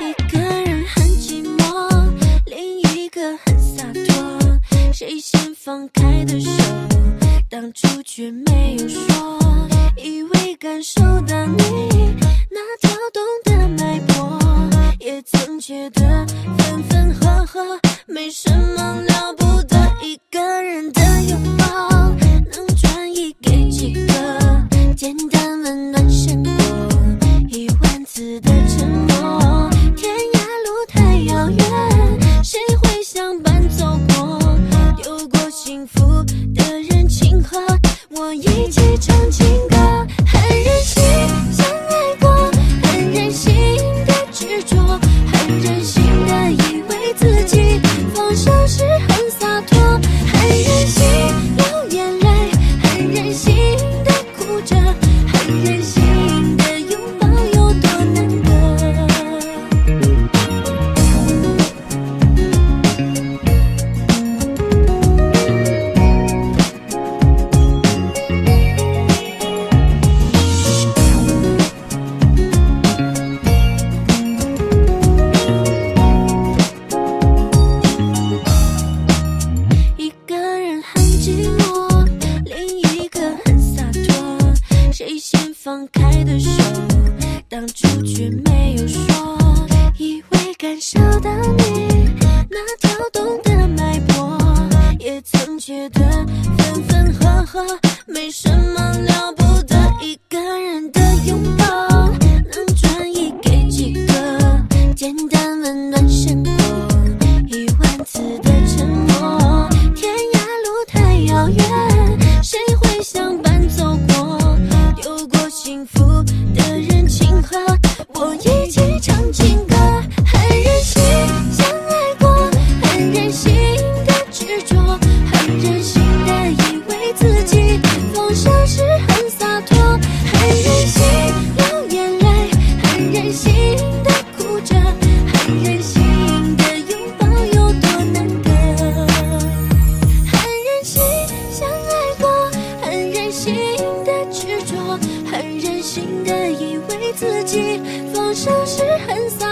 一个人很寂寞，另一个很洒脱。谁先放开的手，当初却没有说。以为感受到你那跳动的脉搏，也曾觉得分分合合没什么了不得。一个人的拥抱，能转移给几个？简单温暖胜过10000次的承诺。天涯路太遥远，谁会相伴走过？丢过幸福的人，请和我一起唱情歌。 放开的手，当初却没有说，以为感受到你那跳动的脉搏，也曾觉得分分合合没什么了不得。一个人的拥抱，能转移给几个？简单温暖胜过10000次的承诺。天涯路太遥远，谁会相伴走过？ 幸福的人，请和我一起唱情歌。很任性，相爱过；很任性的执着；很任性的以为自己放手时很洒脱；很任性流眼泪；很任性的哭着；很任性的拥抱有多难得。很任性，相爱过；很任性的执着。 很任性的以为自己放手时很洒脱。